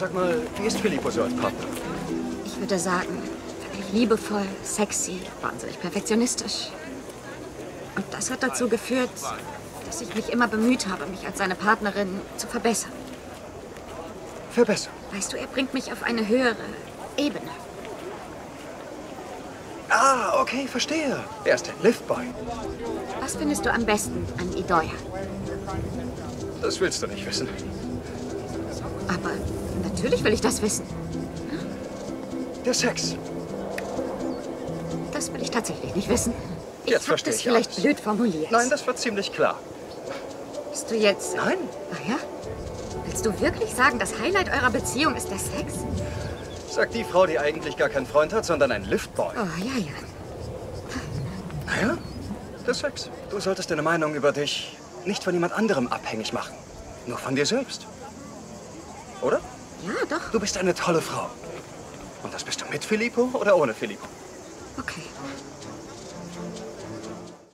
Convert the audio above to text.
Sag mal, wie ist Filippo so als Partner? Ich würde sagen, wirklich liebevoll, sexy, wahnsinnig perfektionistisch. Und das hat dazu geführt, dass ich mich immer bemüht habe, mich als seine Partnerin zu verbessern. Verbessern? Weißt du, er bringt mich auf eine höhere Ebene. Ah, okay, verstehe. Er ist ein Liftboy. Was findest du am besten an Idoya? Das willst du nicht wissen. Aber natürlich will ich das wissen. Der Sex. Das will ich tatsächlich nicht wissen. Jetzt verstehe ich alles. Ich habe das vielleicht blöd formuliert. Nein, das war ziemlich klar. Bist du jetzt... Nein. Ach ja? Willst du wirklich sagen, das Highlight eurer Beziehung ist der Sex? Sagt die Frau, die eigentlich gar keinen Freund hat, sondern einen Liftboy. Oh, ja, ja. Naja, der Sex. Du solltest deine Meinung über dich nicht von jemand anderem abhängig machen. Nur von dir selbst. Oder? Ja, doch. Du bist eine tolle Frau. Und das bist du mit Filippo oder ohne Filippo? Okay.